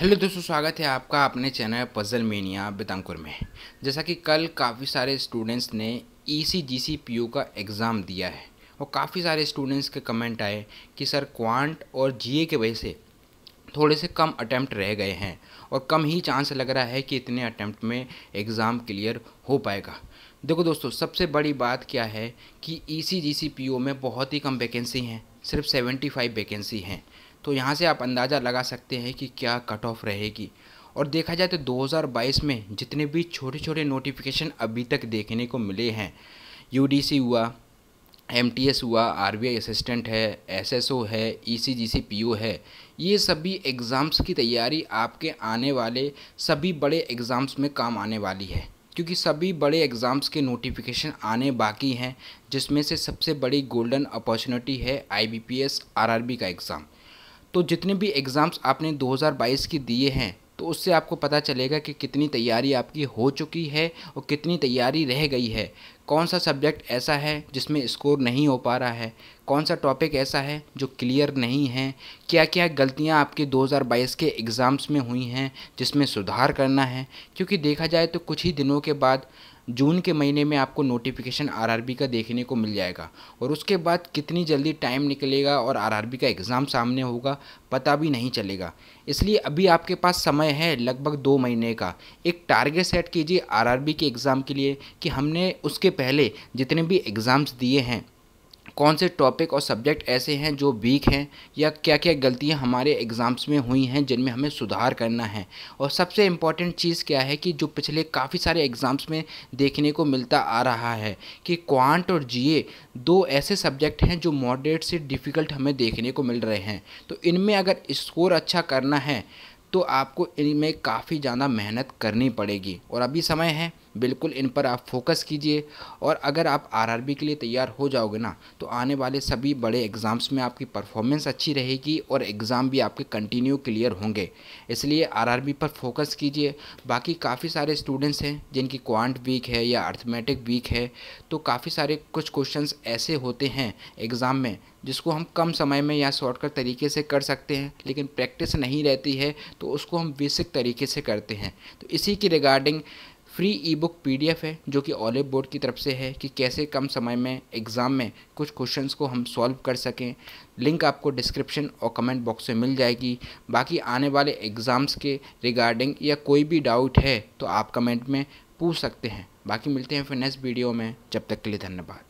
Hello दोस्तों, स्वागत है आपका अपने चैनल पजलमेनिया विद अंकुर में। जैसा कि कल काफ़ी सारे स्टूडेंट्स ने ECGC PO का एग्ज़ाम दिया है और काफ़ी सारे स्टूडेंट्स के कमेंट आए कि सर क्वांट और GA के वजह से थोड़े से कम अटैम्प्ट रह गए हैं और कम ही चांस लग रहा है कि इतने अटैम्प्ट में एग्ज़ाम क्लियर हो पाएगा। देखो दोस्तों, सबसे बड़ी बात क्या है कि ECGC PO में बहुत ही कम वैकेंसी हैं, सिर्फ 75 वैकेंसी हैं। तो यहाँ से आप अंदाज़ा लगा सकते हैं कि क्या कट ऑफ रहेगी। और देखा जाए तो 2022 में जितने भी छोटे छोटे नोटिफिकेशन अभी तक देखने को मिले हैं, UDC हुआ, MTS हुआ, RBI असिस्टेंट है, SSO है, ECGC PO है, ये सभी एग्ज़ाम्स की तैयारी आपके आने वाले सभी बड़े एग्ज़ाम्स में काम आने वाली है, क्योंकि सभी बड़े एग्ज़ाम्स के नोटिफिकेशन आने बाकी हैं, जिसमें से सबसे बड़ी गोल्डन अपॉर्चुनिटी है IBPS RRB का एग्ज़ाम। तो जितने भी एग्ज़ाम्स आपने 2022 की दिए हैं तो उससे आपको पता चलेगा कि कितनी तैयारी आपकी हो चुकी है और कितनी तैयारी रह गई है, कौन सा सब्जेक्ट ऐसा है जिसमें स्कोर नहीं हो पा रहा है, कौन सा टॉपिक ऐसा है जो क्लियर नहीं है, क्या क्या गलतियां आपके 2022 के एग्ज़ाम्स में हुई हैं जिसमें सुधार करना है। क्योंकि देखा जाए तो कुछ ही दिनों के बाद जून के महीने में आपको नोटिफिकेशन RRB का देखने को मिल जाएगा और उसके बाद कितनी जल्दी टाइम निकलेगा और RRB का एग्ज़ाम सामने होगा पता भी नहीं चलेगा। इसलिए अभी आपके पास समय है लगभग 2 महीने का। एक टारगेट सेट कीजिए RRB के एग्ज़ाम के लिए कि हमने उसके पहले जितने भी एग्ज़ाम्स दिए हैं कौन से टॉपिक और सब्जेक्ट ऐसे हैं जो वीक हैं या क्या क्या गलतियां हमारे एग्ज़ाम्स में हुई हैं जिनमें हमें सुधार करना है। और सबसे इम्पॉर्टेंट चीज़ क्या है कि जो पिछले काफ़ी सारे एग्ज़ाम्स में देखने को मिलता आ रहा है कि क्वांट और GA दो ऐसे सब्जेक्ट हैं जो मॉडरेट से डिफ़िकल्ट हमें देखने को मिल रहे हैं। तो इनमें अगर स्कोर अच्छा करना है तो आपको इनमें काफ़ी ज़्यादा मेहनत करनी पड़ेगी और अभी समय है, बिल्कुल इन पर आप फोकस कीजिए। और अगर आप RRB के लिए तैयार हो जाओगे ना तो आने वाले सभी बड़े एग्ज़ाम्स में आपकी परफॉर्मेंस अच्छी रहेगी और एग्ज़ाम भी आपके कंटिन्यू क्लियर होंगे। इसलिए RRB पर फोकस कीजिए। बाकी काफ़ी सारे स्टूडेंट्स हैं जिनकी क्वांट वीक है या अर्थमेटिक वीक है, तो काफ़ी सारे कुछ क्वेश्चंस ऐसे होते हैं एग्ज़ाम में जिसको हम कम समय में या शॉर्टकट तरीके से कर सकते हैं, लेकिन प्रैक्टिस नहीं रहती है तो उसको हम बेसिक तरीके से करते हैं। तो इसी की रिगार्डिंग फ्री ईबुक PDF है जो कि ओलिवबोर्ड की तरफ से है कि कैसे कम समय में एग्ज़ाम में कुछ क्वेश्चंस को हम सॉल्व कर सकें। लिंक आपको डिस्क्रिप्शन और कमेंट बॉक्स में मिल जाएगी। बाकी आने वाले एग्ज़ाम्स के रिगार्डिंग या कोई भी डाउट है तो आप कमेंट में पूछ सकते हैं। बाकी मिलते हैं फिर नेक्स्ट वीडियो में, जब तक के लिए धन्यवाद।